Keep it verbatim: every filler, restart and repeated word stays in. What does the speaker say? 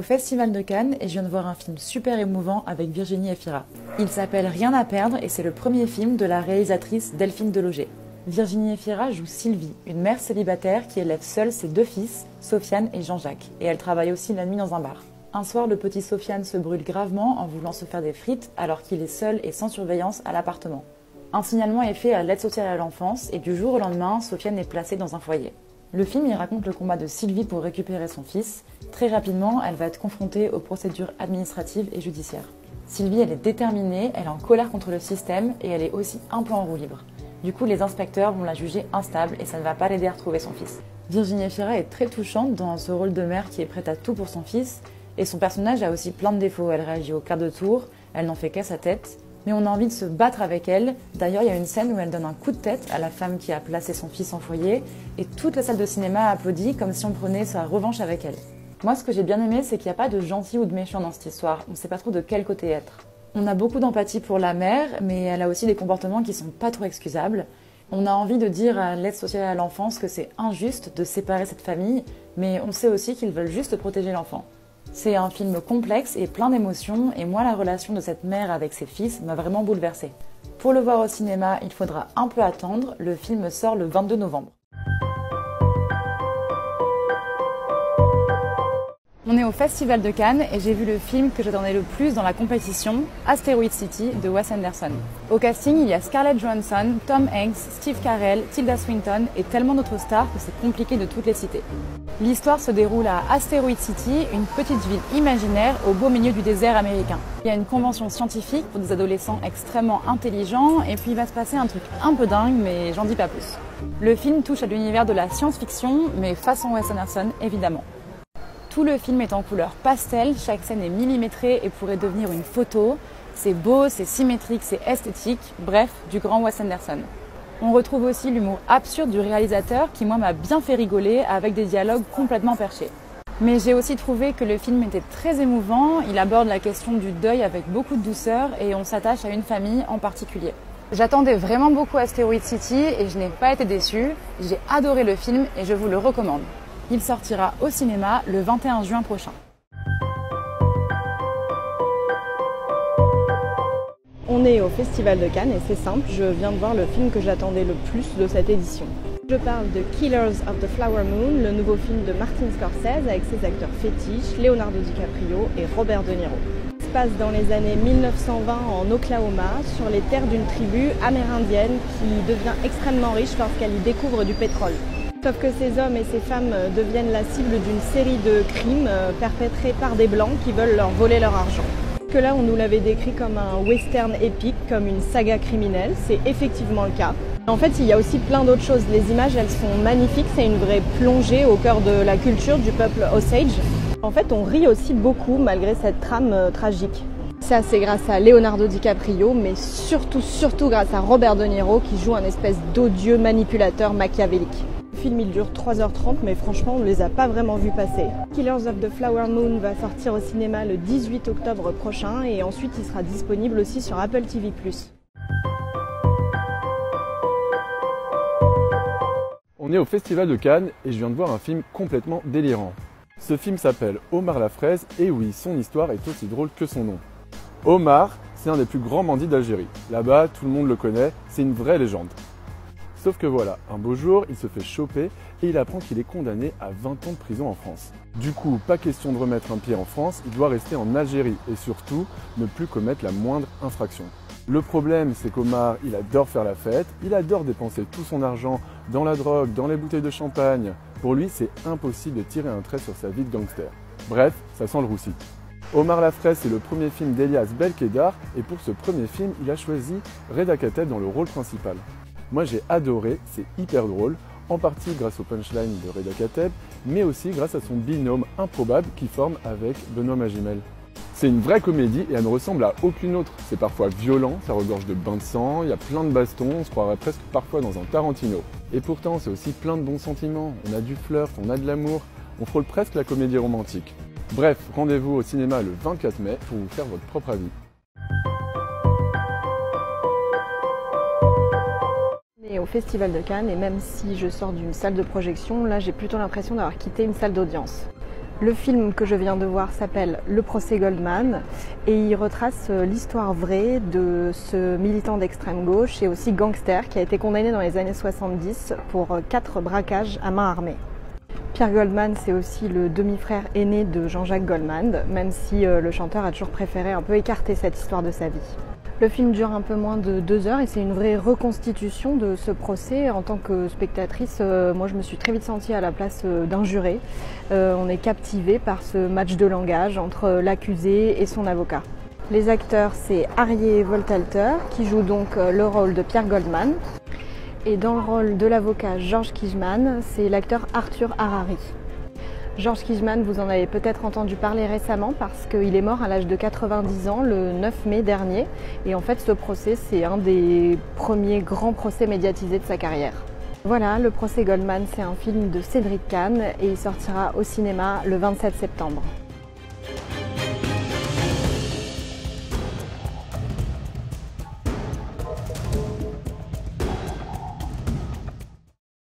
au Festival de Cannes et je viens de voir un film super émouvant avec Virginie Efira. Il s'appelle Rien à perdre et c'est le premier film de la réalisatrice Delphine Deloger. Virginie Efira joue Sylvie, une mère célibataire qui élève seule ses deux fils, Sofiane et Jean-Jacques, et elle travaille aussi la nuit dans un bar. Un soir, le petit Sofiane se brûle gravement en voulant se faire des frites alors qu'il est seul et sans surveillance à l'appartement. Un signalement est fait à l'aide sociale à l'enfance et du jour au lendemain, Sofiane est placée dans un foyer. Le film y raconte le combat de Sylvie pour récupérer son fils. Très rapidement, elle va être confrontée aux procédures administratives et judiciaires. Sylvie, elle est déterminée, elle est en colère contre le système et elle est aussi un peu en roue libre. Du coup, les inspecteurs vont la juger instable et ça ne va pas l'aider à retrouver son fils. Virginie Efira est très touchante dans ce rôle de mère qui est prête à tout pour son fils. Et son personnage a aussi plein de défauts, elle réagit au quart de tour, elle n'en fait qu'à sa tête, mais on a envie de se battre avec elle. D'ailleurs, il y a une scène où elle donne un coup de tête à la femme qui a placé son fils en foyer, et toute la salle de cinéma applaudit comme si on prenait sa revanche avec elle. Moi, ce que j'ai bien aimé, c'est qu'il n'y a pas de gentil ou de méchant dans cette histoire, on ne sait pas trop de quel côté être. On a beaucoup d'empathie pour la mère, mais elle a aussi des comportements qui ne sont pas trop excusables. On a envie de dire à l'aide sociale à l'enfance que c'est injuste de séparer cette famille, mais on sait aussi qu'ils veulent juste protéger l'enfant. C'est un film complexe et plein d'émotions, et moi la relation de cette mère avec ses fils m'a vraiment bouleversée. Pour le voir au cinéma, il faudra un peu attendre, le film sort le vingt-deux novembre. On est au Festival de Cannes et j'ai vu le film que j'attendais le plus dans la compétition, Asteroid City de Wes Anderson. Au casting, il y a Scarlett Johansson, Tom Hanks, Steve Carell, Tilda Swinton et tellement d'autres stars que c'est compliqué de toutes les citer. L'histoire se déroule à Asteroid City, une petite ville imaginaire au beau milieu du désert américain. Il y a une convention scientifique pour des adolescents extrêmement intelligents et puis il va se passer un truc un peu dingue, mais j'en dis pas plus. Le film touche à l'univers de la science-fiction, mais façon Wes Anderson évidemment. Tout le film est en couleur pastel, chaque scène est millimétrée et pourrait devenir une photo. C'est beau, c'est symétrique, c'est esthétique, bref, du grand Wes Anderson. On retrouve aussi l'humour absurde du réalisateur qui, moi, m'a bien fait rigoler avec des dialogues complètement perchés. Mais j'ai aussi trouvé que le film était très émouvant, il aborde la question du deuil avec beaucoup de douceur et on s'attache à une famille en particulier. J'attendais vraiment beaucoup Asteroid City et je n'ai pas été déçue. J'ai adoré le film et je vous le recommande. Il sortira au cinéma le vingt et un juin prochain. On est au Festival de Cannes et c'est simple, je viens de voir le film que j'attendais le plus de cette édition. Je parle de Killers of the Flower Moon, le nouveau film de Martin Scorsese avec ses acteurs fétiches, Leonardo DiCaprio et Robert De Niro. Il se passe dans les années mille neuf cent vingt en Oklahoma, sur les terres d'une tribu amérindienne qui devient extrêmement riche lorsqu'elle y découvre du pétrole. Sauf que ces hommes et ces femmes deviennent la cible d'une série de crimes perpétrés par des Blancs qui veulent leur voler leur argent. Que là, on nous l'avait décrit comme un western épique, comme une saga criminelle, c'est effectivement le cas. En fait, il y a aussi plein d'autres choses. Les images, elles sont magnifiques, c'est une vraie plongée au cœur de la culture du peuple Osage. En fait, on rit aussi beaucoup malgré cette trame tragique. Ça, c'est grâce à Leonardo DiCaprio, mais surtout, surtout grâce à Robert De Niro qui joue un espèce d'odieux manipulateur machiavélique. Le film, il dure trois heures trente, mais franchement, on ne les a pas vraiment vus passer. Killers of the Flower Moon va sortir au cinéma le dix-huit octobre prochain et ensuite, il sera disponible aussi sur Apple T V plus. On est au Festival de Cannes et je viens de voir un film complètement délirant. Ce film s'appelle Omar La Fraise et oui, son histoire est aussi drôle que son nom. Omar, c'est un des plus grands bandits d'Algérie. Là-bas, tout le monde le connaît, c'est une vraie légende. Sauf que voilà, un beau jour, il se fait choper et il apprend qu'il est condamné à vingt ans de prison en France. Du coup, pas question de remettre un pied en France, il doit rester en Algérie et surtout, ne plus commettre la moindre infraction. Le problème, c'est qu'Omar, il adore faire la fête, il adore dépenser tout son argent dans la drogue, dans les bouteilles de champagne. Pour lui, c'est impossible de tirer un trait sur sa vie de gangster. Bref, ça sent le roussi. Omar La Fraise, c'est le premier film d'Elias Belkédar et pour ce premier film, il a choisi Reda Kateb dans le rôle principal. Moi j'ai adoré, c'est hyper drôle, en partie grâce au punchline de Reda Kateb, mais aussi grâce à son binôme improbable qu'il forme avec Benoît Magimel. C'est une vraie comédie et elle ne ressemble à aucune autre. C'est parfois violent, ça regorge de bains de sang, il y a plein de bastons, on se croirait presque parfois dans un Tarantino. Et pourtant c'est aussi plein de bons sentiments, on a du flirt, on a de l'amour, on frôle presque la comédie romantique. Bref, rendez-vous au cinéma le vingt-quatre mai pour vous faire votre propre avis. Au Festival de Cannes et même si je sors d'une salle de projection, là j'ai plutôt l'impression d'avoir quitté une salle d'audience. Le film que je viens de voir s'appelle Le procès Goldman et il retrace l'histoire vraie de ce militant d'extrême gauche et aussi gangster qui a été condamné dans les années soixante-dix pour quatre braquages à main armée. Pierre Goldman, c'est aussi le demi-frère aîné de Jean-Jacques Goldman, même si le chanteur a toujours préféré un peu écarter cette histoire de sa vie. Le film dure un peu moins de deux heures et c'est une vraie reconstitution de ce procès. En tant que spectatrice, moi je me suis très vite sentie à la place d'un juré. Euh, on est captivé par ce match de langage entre l'accusé et son avocat. Les acteurs, c'est Arieh Worthalter qui joue donc le rôle de Pierre Goldman. Et dans le rôle de l'avocat Georges Kiejman, c'est l'acteur Arthur Harari. Georges Kiejman, vous en avez peut-être entendu parler récemment parce qu'il est mort à l'âge de quatre-vingt-dix ans le neuf mai dernier. Et en fait, ce procès, c'est un des premiers grands procès médiatisés de sa carrière. Voilà, Le procès Goldman, c'est un film de Cédric Kahn et il sortira au cinéma le vingt-sept septembre.